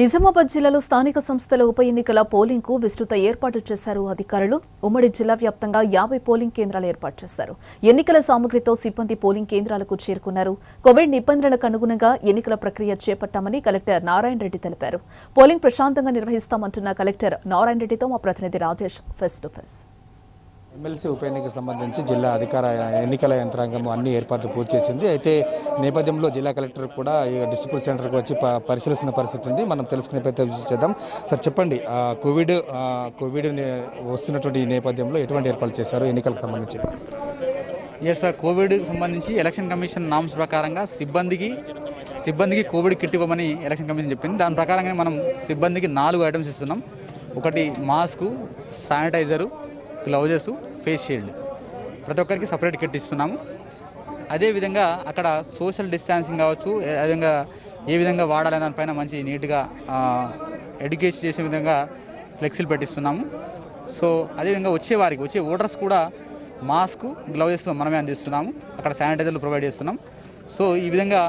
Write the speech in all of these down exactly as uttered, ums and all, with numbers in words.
నిజామాబాద్ జిల్లాలో స్థానిక సంస్థల ఉప ఎన్నికల పోలింగ్కు విస్తృత ఏర్పాట్లు చేశారు అధికారులు. ఉమ్మడి జిల్లా వ్యాప్తంగా యాభై పోలింగ్ కేంద్రాలు ఏర్పాటు చేశారు. ఎన్నికల సామగ్రితో సిబ్బంది పోలింగ్ కేంద్రాలకు చేరుకున్నారు. కోవిడ్ నిబంధనలకు అనుగుణంగా ఎన్నికల ప్రక్రియ చేపట్టామని కలెక్టర్ నారాయణ రెడ్డి తెలిపారు. పోలింగ్ ప్రశాంతంగా నిర్వహిస్తామంటున్న కలెక్టర్ నారాయణ రెడ్డితో మా ప్రతినిధి Rajesh face to face. MLC ఉప ఎన్నికకు సంబంధించి జిల్లా అధికార ఎన్నికల యంత్రాంగము అన్ని ఏర్పాట్లు పూర్తి చేసింది. అయితే నేపథ్యంలో జిల్లా కలెక్టర్ కూడా డిస్ట్రిబ్యూట్ సెంటర్కి వచ్చి పరిశీలిస్తున్న పరిస్థితి ఉంది. మనం తెలుసుకునే ప్రయత్నం చేద్దాం. సార్ చెప్పండి, కోవిడ్ కోవిడ్ వస్తున్నటువంటి ఈ నేపథ్యంలో ఎటువంటి ఏర్పాట్లు చేశారు ఎన్నికలకు సంబంధించి? ఎస్ సార్, కోవిడ్కి సంబంధించి ఎలక్షన్ కమిషన్ నామ్స్ ప్రకారంగా సిబ్బందికి సిబ్బందికి కోవిడ్ కిట్ ఇవ్వమని ఎలక్షన్ కమిషన్ చెప్పింది. దాని ప్రకారంగానే మనం సిబ్బందికి నాలుగు ఐటమ్స్ ఇస్తున్నాం. ఒకటి mask, sanitiser, gloves, face shield, ప్రతి ఒక్కరికి సపరేట్ కిట్ ఇస్తున్నాము. అదేవిధంగా అక్కడ సోషల్ డిస్టాన్సింగ్ కావచ్చు, అదేవిధంగా ఏ విధంగా వాడాలనే దానిపైన మంచి నీట్గా ఎడ్యుకేట్ చేసే విధంగా ఫ్లెక్సీలు పెట్టిస్తున్నాము. సో అదేవిధంగా వచ్చేవారికి వచ్చే ఓటర్స్ కూడా మాస్క్, గ్లౌజెస్ మనమే అందిస్తున్నాము. అక్కడ శానిటైజర్లు ప్రొవైడ్ చేస్తున్నాం. సో ఈ విధంగా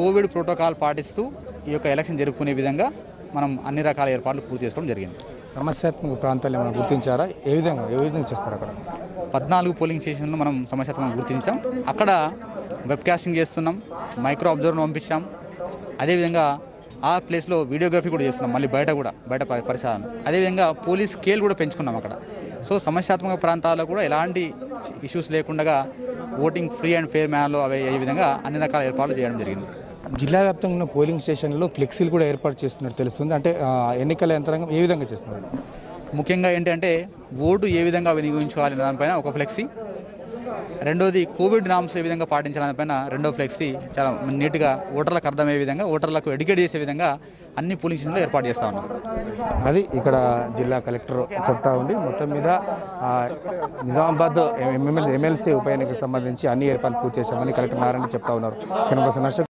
కోవిడ్ ప్రోటోకాల్ పాటిస్తూ ఈ యొక్క ఎలక్షన్ జరుపుకునే విధంగా మనం అన్ని రకాల ఏర్పాట్లు పూర్తి చేసుకోవడం జరిగింది. సమస్యాత్మక ప్రాంతాలు ఏమైనా గుర్తించారా? ఏ విధంగా ఏ విధంగా చేస్తారు? అక్కడ పద్నాలుగు పోలింగ్ స్టేషన్లు మనం సమస్యాత్మకం గుర్తించాం. అక్కడ వెబ్కాస్టింగ్ చేస్తున్నాం, మైక్రో అబ్జర్వర్ను పంపించాం. అదేవిధంగా ఆ ప్లేస్లో వీడియోగ్రఫీ కూడా చేస్తున్నాం, మళ్ళీ బయట కూడా బయట పరిసరాలు. అదేవిధంగా పోలీస్ స్కేల్ కూడా పెంచుకున్నాం అక్కడ. సో సమస్యాత్మక ప్రాంతాల్లో కూడా ఎలాంటి ఇష్యూస్ లేకుండా ఓటింగ్ ఫ్రీ అండ్ ఫెయిర్ మేనర్లో అవి అయ్యే విధంగా అన్ని రకాల ఏర్పాట్లు చేయడం జరిగింది. జిల్లా వ్యాప్తంగా ఉన్న పోలింగ్ స్టేషన్లో ఫ్లెక్సీలు కూడా ఏర్పాటు చేస్తున్నట్టు తెలుస్తుంది. అంటే ఎన్నికల యంత్రాంగం ఏ విధంగా చేస్తున్నారు? ముఖ్యంగా ఏంటంటే ఓటు ఏ విధంగా వినియోగించుకోవాలి దానిపైన ఒక ఫ్లెక్సీ, రెండోది కోవిడ్ నామ్స్ ఏ విధంగా పాటించాలనిపైన రెండో ఫ్లెక్సీ. చాలా నీట్గా ఓటర్లకు అర్థమయ్యే విధంగా, ఓటర్లకు ఎడ్యుకేట్ చేసే విధంగా అన్ని పోలింగ్ స్టేషన్లు ఏర్పాటు చేస్తూ ఉన్నాం. అది ఇక్కడ జిల్లా కలెక్టర్ చెప్తా ఉంది. మొత్తం మీద నిజామాబాద్ ఎమ్మెల్సీ ఉప ఎన్నికకు సంబంధించి అన్ని ఏర్పాట్లు పూర్తి చేశామని కలెక్టర్ నారాయణ చెప్తా ఉన్నారు.